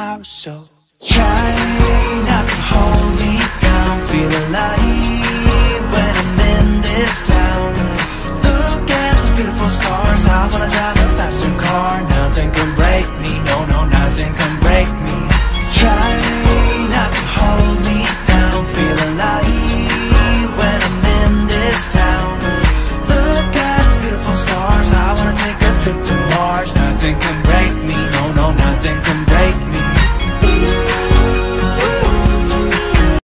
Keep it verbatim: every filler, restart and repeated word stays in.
I'm so trying not to hold me down. Feel alive when I'm in this town. Look at those beautiful stars. I wanna drive them faster.